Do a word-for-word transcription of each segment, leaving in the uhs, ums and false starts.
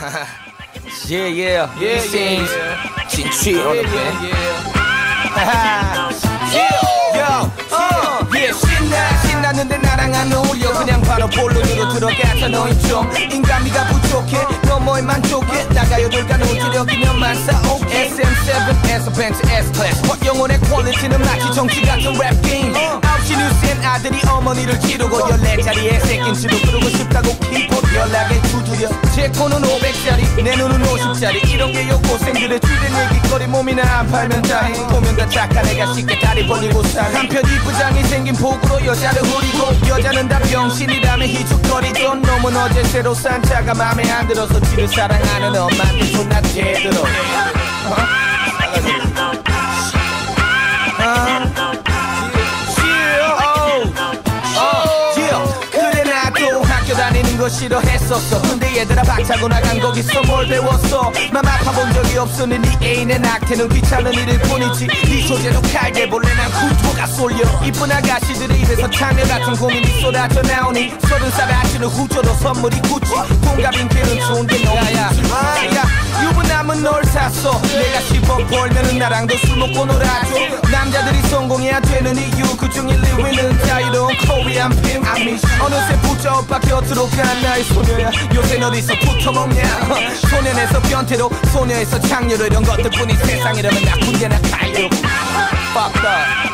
Yeah, yeah, yeah, he sings. She cheat on the bed. 신나, 신나는데 나랑 안 어울려. 그냥 바로 본론으로 들어가서 너희 좀 인간미가 부족해. 너 뭐에 만족해? 나가 여덟가 노지력이면 만사 오케이. 에스엠 세븐에서 벤츠 S클래스. 영혼의 퀄리티는 마치 정치 같은 랩핑. 아홉시 뉴스엔 아들이 어머니를 찌르고 열네자리에 새낀 치로 부르고 싶다고 키고 연락에 두드려. 제 코는 오백짜리, 내 눈은 오십짜리. 이런 게 여고생들의 주된 얘기거리. 몸이나 안 팔면 다행. 보면 다 착한 애가 쉽게 다리 벌리고 살. 한편 이부장이 생긴 복으로 여자를 후리고. 여자는 다 병신이라며 희죽거리던 놈은 어제 새로 산 차가 맘에 안 들어서 지를 사랑하는 엄마한테 존나 제대로. 싫어했었어. 근데 얘들아 박차고 나간 거기서 뭘 배웠어? 맘 아파본 적이 없으니 네 애인의 낙태는 귀찮은 일일 뿐이지. 네 소재로 칼대볼래 난 구토가 쏠려. 이쁜 아가씨들의 입에서 참여 같은 고민이 쏟아져 나오니. 서른 살에 아시는 후조로 선물이 구찌. 동갑인 길은 좋은데 너야 아야 유부남은 널 샀어. 내가 십억 벌면은 나랑도 술 먹고 놀아줘. 남자들이 성공해야 되는 이유 그중 일, 이위는 자유로운 코리안 빔. 어느새 부자 오빠 곁으로 가. 나의 소녀야 요새 어디서 붙어먹냐. 소년에서 변태로 소녀에서 창녀로 이런 것들뿐이 세상이라면 나 군대나 가요. Fucked up.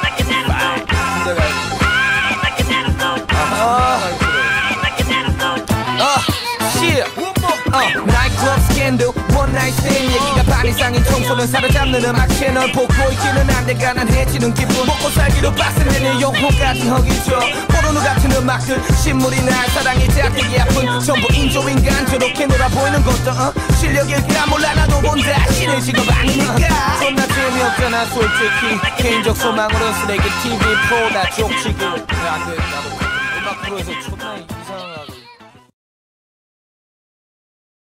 나이클럽 스캔들 원나잇스탠 얘기가 반 이상인 청소년 사로잡는 음악 채널 보고 있기는 한데 가난해지는 기분. 먹고 살기로 빡센데 내 영혼까지 허기져. 포르노 같은 음악들 신물이나 사랑이 짝대기 아픈 전부 인조인간. 저렇게 놀아 보이는 것도 어? 실력일까 몰라. 나도 본다 신의 직업 아니니까. 존나 재미없잖아 솔직히. 개인적 소망으로 쓰레기 티비 프로다 족치기. 안 돼 나도 음악 프로에서 존나 이상한